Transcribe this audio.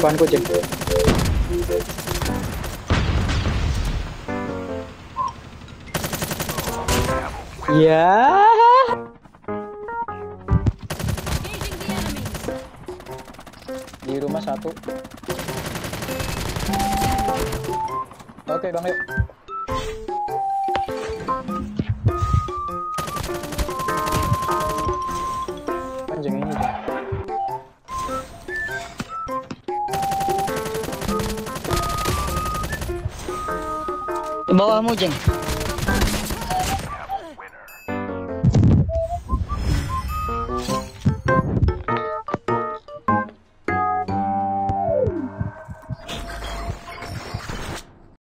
पान को चेक करो या di rumah satu. Oke, Bang, yuk. Anjing ini. Di bawahmu, Jeng.